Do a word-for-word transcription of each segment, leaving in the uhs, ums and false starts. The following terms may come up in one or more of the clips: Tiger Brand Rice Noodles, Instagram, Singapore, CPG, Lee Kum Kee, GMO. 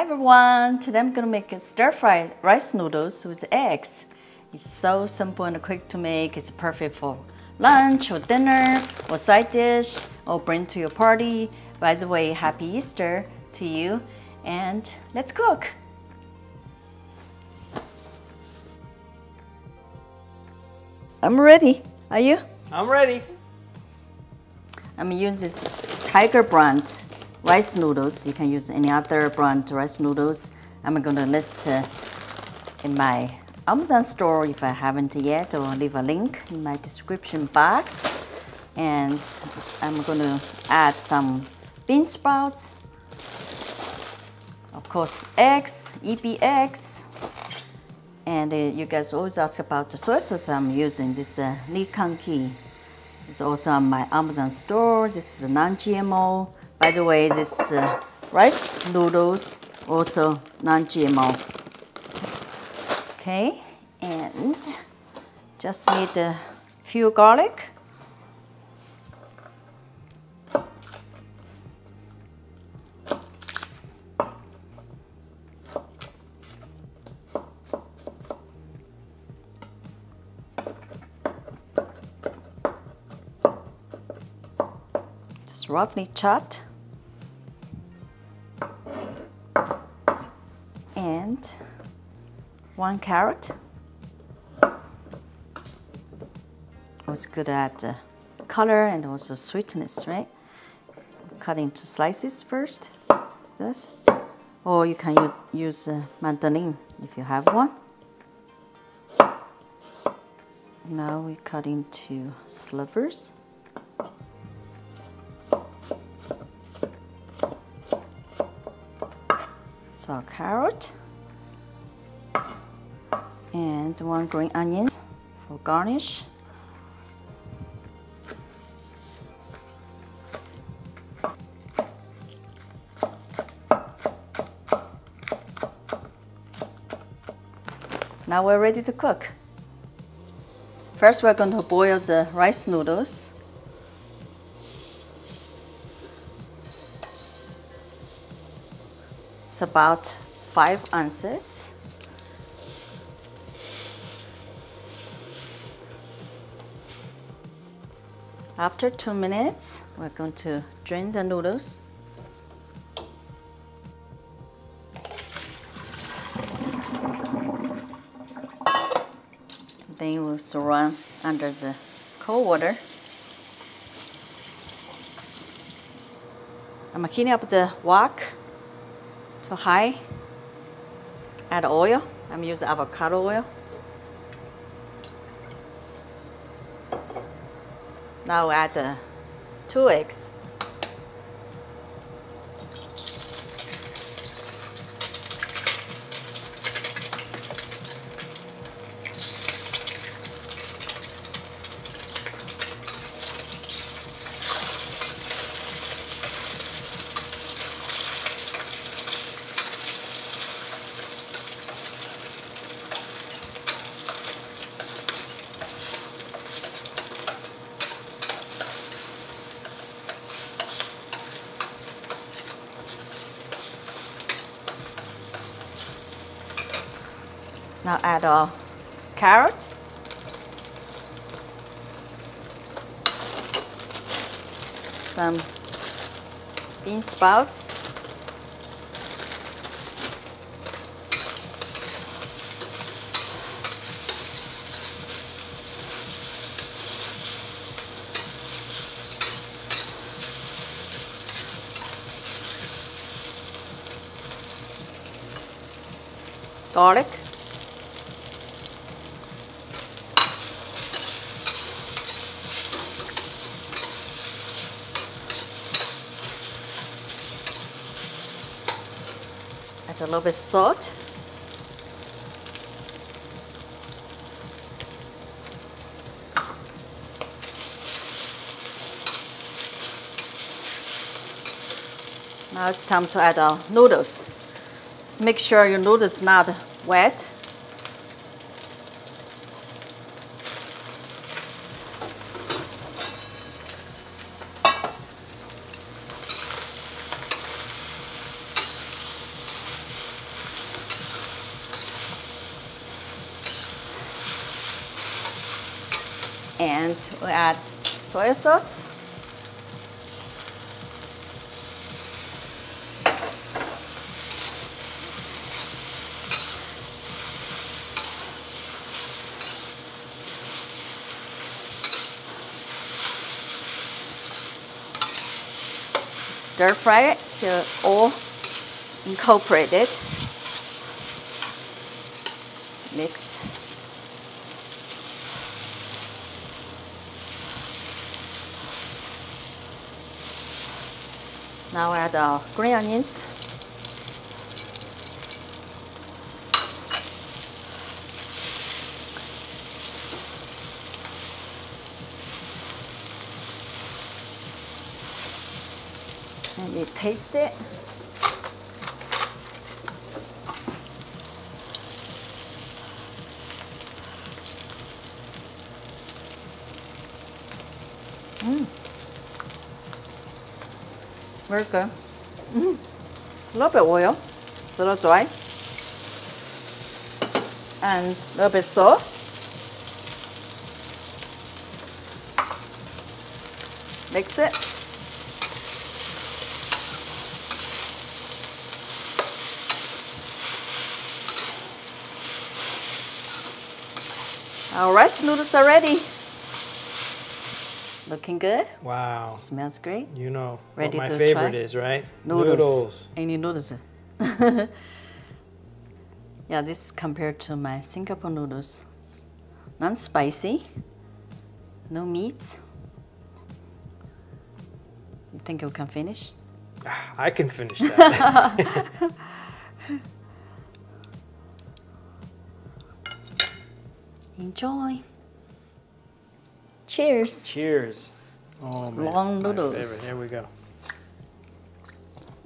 Hi everyone, today I'm going to make a stir-fried rice noodles with eggs. It's so simple and quick to make. It's perfect for lunch or dinner or side dish or bring to your party. By the way, happy Easter to you and let's cook! I'm ready. Are you? I'm ready. I'm using this Tiger Brand rice noodles. You can use any other brand rice noodles. I'm going to list uh, in my Amazon store if I haven't yet, or leave a link in my description box. And I'm going to add some bean sprouts, of course eggs, E P X, and uh, you guys always ask about the soy sauce I'm using. This uh, Lee Kum Kee. It's also on my Amazon store. This is a non-G M O. By the way, this uh, rice noodles also non-G M O. Okay, and just need a few garlic. Just roughly chopped. And one carrot. I was good at uh, color and also sweetness, right? Cut into slices first. This, or you can use uh, mandoline if you have one. Now we cut into slivers. So our carrot. And one green onion for garnish. Now we're ready to cook. First, we're going to boil the rice noodles. It's about five ounces. After two minutes, we're going to drain the noodles. Then we'll surround under the cold water. I'm heating up the wok to high. Add oil. I'm using avocado oil. Now add uh, two eggs. Now add our carrot, some bean sprouts, garlic, a little bit of salt, now it's time to add our noodles. Just make sure your noodles not wet. and we add soy sauce. Stir fry it till all incorporated. Mix. Now add our green onions. And we paste it. Mm. Very good. Mm. It's a little bit oil, it's a little dry, and a little bit salt. Mix it. Our rice noodles are ready. Looking good. Wow. Smells great. You know ready what my to favorite try? Is, right? Noodles. noodles. Any noodles. Yeah, this is compared to my Singapore noodles. Non-spicy, no meat. You think you can finish? I can finish that. Enjoy. Cheers. Cheers. Oh, man. Long noodles. My favorite. Here we go.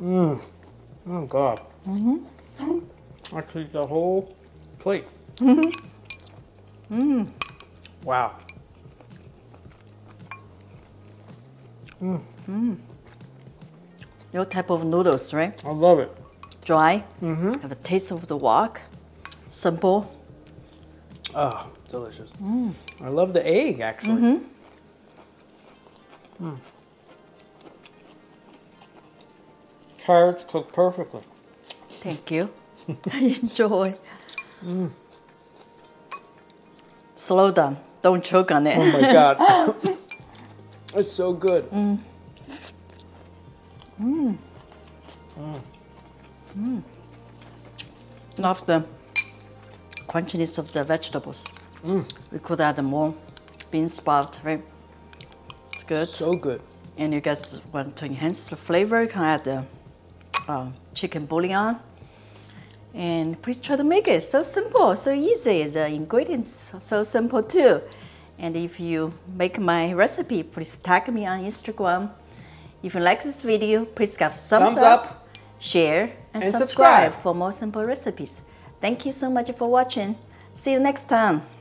Mmm. Oh, God. Mm-hmm. I take the whole plate. Mm-hmm. Mmm. Wow. Mmm. Mm. Your type of noodles, right? I love it. Dry. Mm-hmm. Have a taste of the wok. Simple. Oh, delicious. Mm. I love the egg, actually. Mm-hmm. Mm. Carrots cook perfectly. Thank you. Enjoy. Mm. Slow down. Don't choke on it. Oh, my God. It's so good. Mm. Mm. Mm. Mm. Love them. Crunchiness of the vegetables. Mm. We could add more bean sprout, right? It's good. So good. And you guys want to enhance the flavor, you can add the uh, chicken bouillon. And please try to make it. So simple, so easy. The ingredients are so simple too. And if you make my recipe, please tag me on Instagram. If you like this video, please give thumbs, thumbs up, up, share, and, and subscribe, subscribe for more simple recipes. Thank you so much for watching. See you next time.